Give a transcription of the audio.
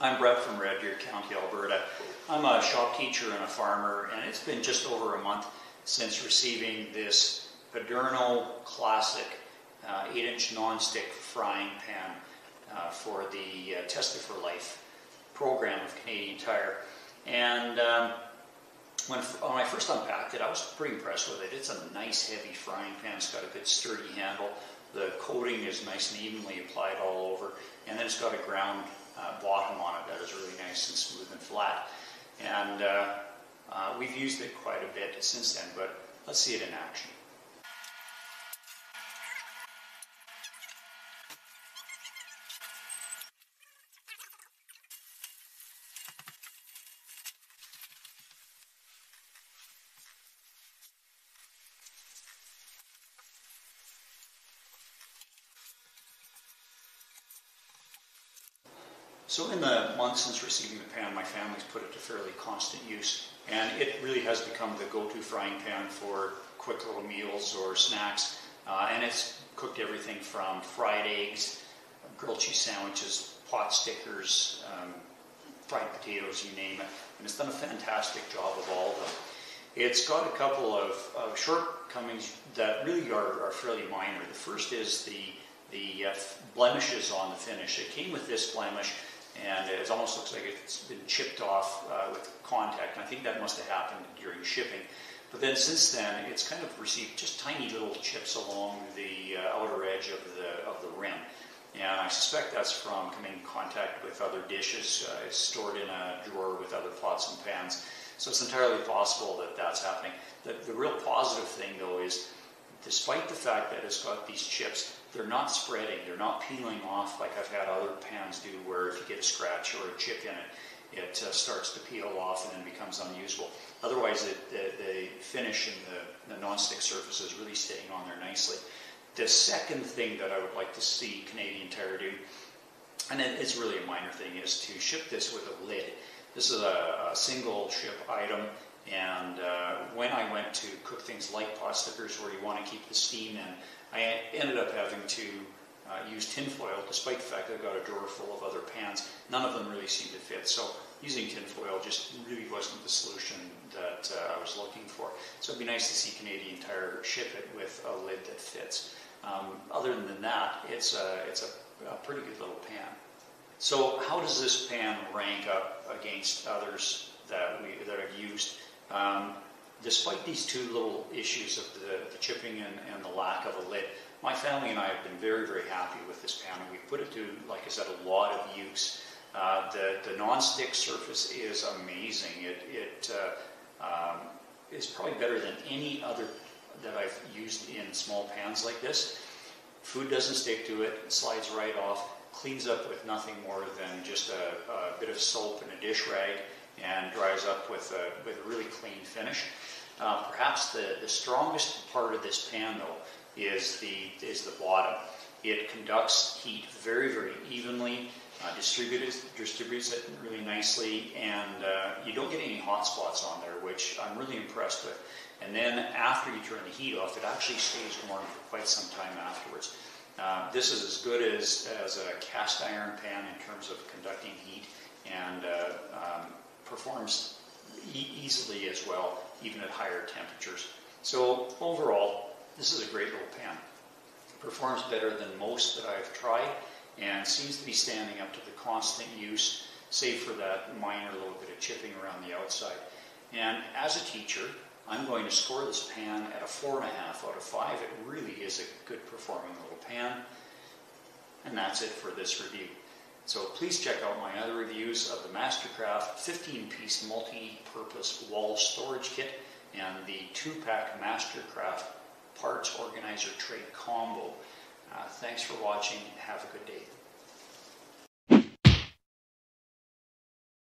I'm Brett from Red Deer County, Alberta. I'm a shop teacher and a farmer, and it's been just over a month since receiving this Paderno Classic 8-inch non-stick frying pan for the Tested for Life program of Canadian Tire. And when I first unpacked it, I was pretty impressed with it. It's a nice heavy frying pan. It's got a good sturdy handle. The coating is nice and evenly applied all over, and then it's got a ground bottom on it that is really nice and smooth and flat. And we've used it quite a bit since then, but let's see it in action. So in the month since receiving the pan, my family's put it to fairly constant use, and it really has become the go-to frying pan for quick little meals or snacks. And it's cooked everything from fried eggs, grilled cheese sandwiches, pot stickers, fried potatoes, you name it. And it's done a fantastic job of all of them. It's got a couple of shortcomings that really are fairly minor. The first is the blemishes on the finish. It came with this blemish, and it almost looks like it's been chipped off with contact. And I think that must have happened during shipping. But then since then, it's kind of received just tiny little chips along the outer edge of the rim. And I suspect that's from coming in contact with other dishes. It's stored in a drawer with other pots and pans. So it's entirely possible that that's happening. The real positive thing, though, is despite the fact that it's got these chips, they're not spreading, they're not peeling off like I've had other pans do, where if you get a scratch or a chip in it, it starts to peel off and then becomes unusable. Otherwise, the finish and the non-stick surface is really staying on there nicely. The second thing that I would like to see Canadian Tire do, and it's really a minor thing, is to ship this with a lid. This is a single ship item, and when I went to cook things like pot stickers where you want to keep the steam in, I ended up having to use tinfoil, despite the fact that I've got a drawer full of other pans. None of them really seemed to fit, so using tinfoil just really wasn't the solution that I was looking for. So it'd be nice to see Canadian Tire ship it with a lid that fits. Other than that, it's a pretty good little pan. So how does this pan rank up against others that I've used? Despite these two little issues of the chipping and the lack of a lid, my family and I have been very, very happy with this pan, and we put it to, like I said, a lot of use. The non-stick surface is amazing. It is probably better than any other that I've used in small pans like this. Food doesn't stick to it, it slides right off, cleans up with nothing more than just a bit of soap and a dish rag, and dries up with a really clean finish. Perhaps the strongest part of this pan, though, is the bottom. It conducts heat very, very evenly, distributes it really nicely, and you don't get any hot spots on there, which I'm really impressed with. And then after you turn the heat off, it actually stays warm for quite some time afterwards. This is as good as a cast iron pan in terms of conducting heat, and performs easily as well, even at higher temperatures. So overall, this is a great little pan. It performs better than most that I've tried, and seems to be standing up to the constant use, save for that minor little bit of chipping around the outside. And as a teacher, I'm going to score this pan at a 4.5 out of 5. It really is a good performing little pan. And that's it for this review. So please check out my other reviews of the Mastercraft 15-piece multi-purpose wall storage kit and the 2-pack Mastercraft parts organizer tray combo. Thanks for watching. Have a good day.